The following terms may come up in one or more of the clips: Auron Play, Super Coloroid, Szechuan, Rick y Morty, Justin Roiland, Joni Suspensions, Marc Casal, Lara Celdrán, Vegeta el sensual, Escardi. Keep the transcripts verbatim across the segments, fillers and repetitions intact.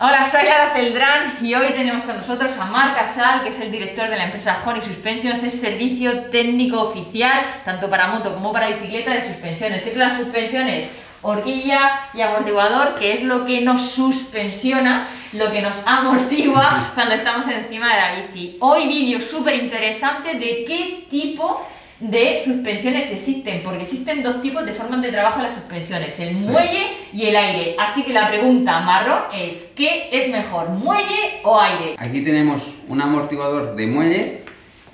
Hola, soy Lara Celdrán y hoy tenemos con nosotros a Marc Casal, que es el director de la empresa Joni Suspensions, es servicio técnico oficial tanto para moto como para bicicleta de suspensiones. ¿Qué son las suspensiones? Horquilla y amortiguador, que es lo que nos suspensiona, lo que nos amortigua cuando estamos encima de la bici. Hoy vídeo súper interesante de qué tipo de suspensiones existen, porque existen dos tipos de formas de trabajo en las suspensiones, el muelle sí. y el aire. Así que la pregunta marrón es, ¿qué es mejor, muelle o aire? Aquí tenemos un amortiguador de muelle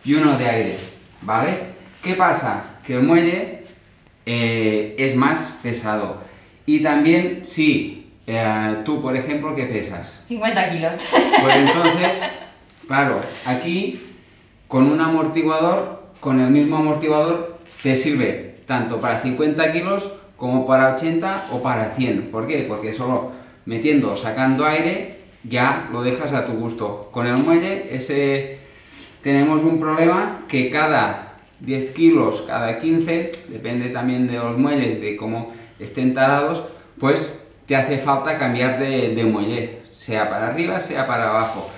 y uno de aire, ¿vale? ¿Qué pasa? Que el muelle eh, es más pesado. Y también, si eh, tú, por ejemplo, ¿qué pesas? cincuenta kilos. Pues entonces, claro, aquí con un amortiguador, con el mismo amortiguador te sirve tanto para cincuenta kilos como para ochenta o para cien. ¿Por qué? Porque solo metiendo o sacando aire ya lo dejas a tu gusto. Con el muelle ese tenemos un problema que cada diez kilos, cada quince, depende también de los muelles, de cómo estén tarados, pues te hace falta cambiar de, de muelle, sea para arriba, sea para abajo.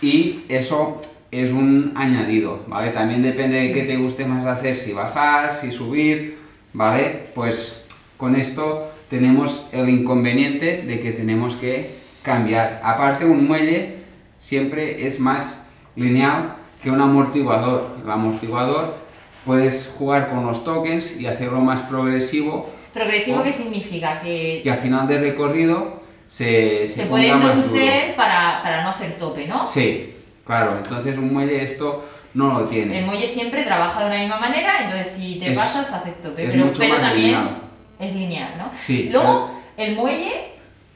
Y eso es un añadido, ¿vale? También depende de qué te guste más hacer, si bajar, si subir, ¿vale? Pues con esto tenemos el inconveniente de que tenemos que cambiar. Aparte, un muelle siempre es más lineal que un amortiguador. El amortiguador puedes jugar con los tokens y hacerlo más progresivo. ¿Progresivo o, qué significa? Que, que al final del recorrido se, se, se puede reducir para, para no hacer tope, ¿no? Sí. Claro, entonces un muelle esto no lo tiene. El muelle siempre trabaja de una misma manera, entonces si te es, pasas haces tope, pero, pero también lineal. Es lineal, ¿no? Sí. Luego, el, el muelle,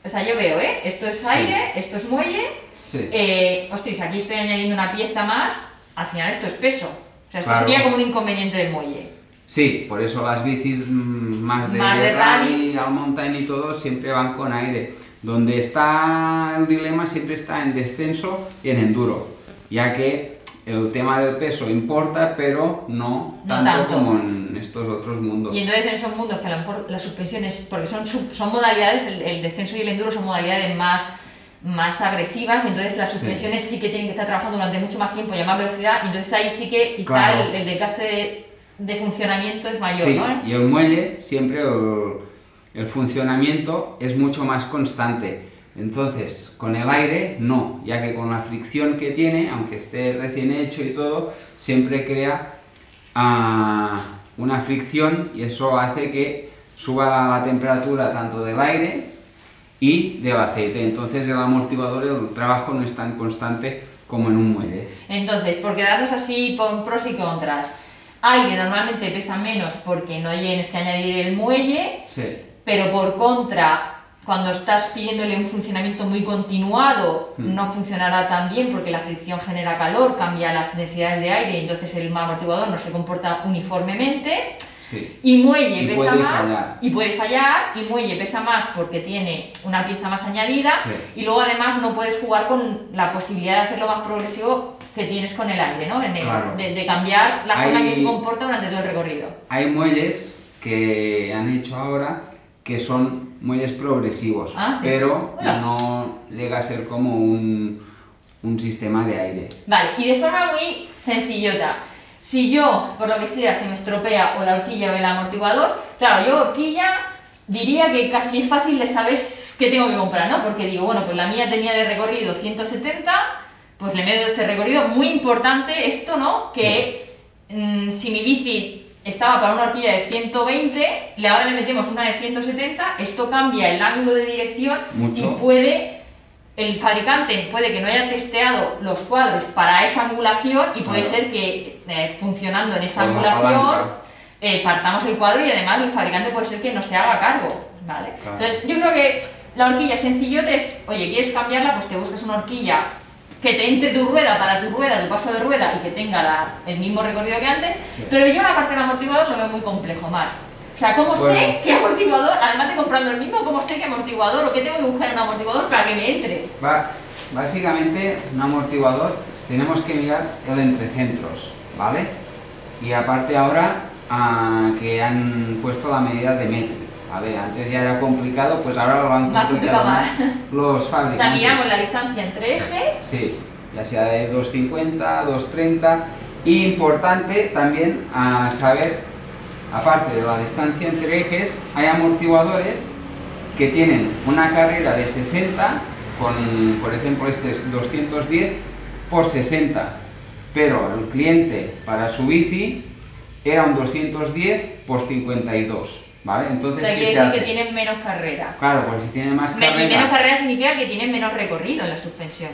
o sea, yo veo, ¿eh? Esto es aire, sí. Esto es muelle, sí. eh, ostras, aquí estoy añadiendo una pieza más, al final esto es peso, o sea, esto claro. Sería como un inconveniente del muelle. Sí, por eso las bicis más de, más de rally, al mountain y todo siempre van con aire. Donde está el dilema siempre está en descenso y en enduro, ya que el tema del peso importa, pero no, no tanto, tanto como en estos otros mundos. Y entonces en esos mundos que la, las suspensiones, porque son, son modalidades, el, el descenso y el enduro son modalidades más, más agresivas, entonces las suspensiones sí. sí que tienen que estar trabajando durante mucho más tiempo y a más velocidad, entonces ahí sí que quizá claro. el, el desgaste de, de funcionamiento es mayor, sí, ¿no? Y el muelle siempre el, el funcionamiento es mucho más constante. Entonces, con el aire no, ya que con la fricción que tiene, aunque esté recién hecho y todo, siempre crea uh, una fricción y eso hace que suba la temperatura tanto del aire y del aceite. Entonces el amortiguador, el trabajo no es tan constante como en un muelle. Entonces, por quedarnos así con pros y contras, aire normalmente pesa menos porque no tienes que añadir el muelle, sí. Pero por contra, cuando estás pidiéndole un funcionamiento muy continuado, hmm. no funcionará tan bien porque la fricción genera calor, cambia las densidades de aire y entonces el amortiguador no se comporta uniformemente. Sí. Y muelle y pesa más fallar. y puede fallar, y muelle pesa más porque tiene una pieza más añadida, sí. Y luego además no puedes jugar con la posibilidad de hacerlo más progresivo que tienes con el aire, ¿no? En el, claro. de, de cambiar la forma que se comporta durante todo el recorrido. Hay muelles que han hecho ahora que son muelles progresivos, ah, ¿sí? pero bueno. no llega a ser como un, un sistema de aire. Vale, y de forma muy sencillota, si yo, por lo que sea, se me estropea o la horquilla o el amortiguador, claro, yo horquilla diría que casi es fácil de saber qué tengo que comprar, ¿no? Porque digo, bueno, pues la mía tenía de recorrido ciento setenta, pues le meto este recorrido, muy importante esto, ¿no? Que sí. mmm, si mi bici estaba para una horquilla de ciento veinte y ahora le metemos una de ciento setenta, esto cambia el ángulo de dirección mucho. Y puede, el fabricante puede que no haya testeado los cuadros para esa angulación y puede claro. ser que eh, funcionando en esa Podemos angulación eh, partamos el cuadro y además el fabricante puede ser que no se haga cargo, ¿vale? Claro. Entonces yo creo que la horquilla sencillote es, oye, ¿quieres cambiarla? Pues te buscas una horquilla que te entre tu rueda para tu rueda, tu paso de rueda y que tenga la, el mismo recorrido que antes, sí. pero yo la parte del amortiguador lo veo muy complejo, Marc. O sea, ¿cómo bueno. sé qué amortiguador, además de comprando el mismo, cómo sé qué amortiguador o qué tengo que buscar en un amortiguador para que me entre? Va, básicamente, un amortiguador tenemos que mirar el entrecentros, ¿vale? Y aparte ahora ah, que han puesto la medida de metro, A ver, antes ya era complicado, pues ahora lo han complicado más los fabricantes. O sea, miramos la distancia entre ejes. Sí, ya sea de dos cincuenta, dos treinta. Y importante también a saber, aparte de la distancia entre ejes, hay amortiguadores que tienen una carrera de sesenta, con, por ejemplo, este es doscientos diez por sesenta, pero el cliente para su bici era un doscientos diez por cincuenta y dos, ¿vale? Entonces, o sea, quiere decir que tienen menos carrera. Claro, porque si tiene más carrera... Men menos carrera significa que tienen menos recorrido en la suspensión.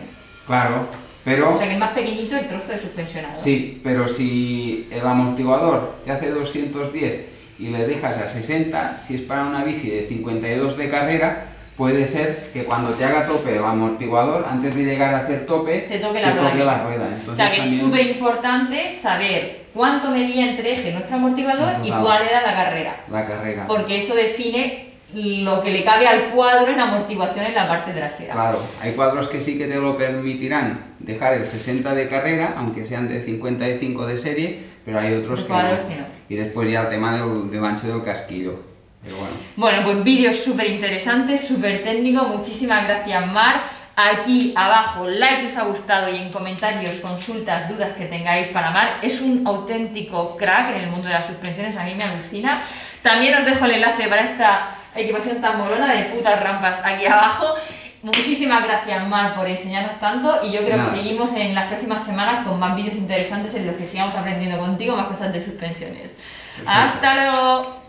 Claro, pero... O sea, que es más pequeñito el trozo de suspensionado. Sí, pero si el amortiguador te hace doscientos diez y le dejas a sesenta, si es para una bici de cincuenta y dos de carrera, puede ser que cuando te haga tope el amortiguador, antes de llegar a hacer tope, te toque la, te rueda. Toque la rueda. Entonces, o sea que también... es súper importante saber cuánto medía entre ejes nuestro amortiguador no, y cuál era la carrera. La carrera. Porque eso define lo que le cabe al cuadro en amortiguación en la parte trasera. Claro, hay cuadros que sí que te lo permitirán dejar el sesenta de carrera, aunque sean de cincuenta y cinco de serie, pero hay otros que no. que no. Y después ya el tema del, del ancho del casquillo. Bueno. bueno, pues vídeo súper interesante, súper técnico. Muchísimas gracias, Marc. Aquí abajo, like si os ha gustado y en comentarios, consultas, dudas que tengáis para Marc. Es un auténtico crack en el mundo de las suspensiones, a mí me alucina. También os dejo el enlace para esta equipación tan molona de putas rampas aquí abajo. Muchísimas gracias, Marc, por enseñarnos tanto y yo creo Nada. que seguimos en las próximas semanas con más vídeos interesantes en los que sigamos aprendiendo contigo más cosas de suspensiones. Perfecto. ¡Hasta luego!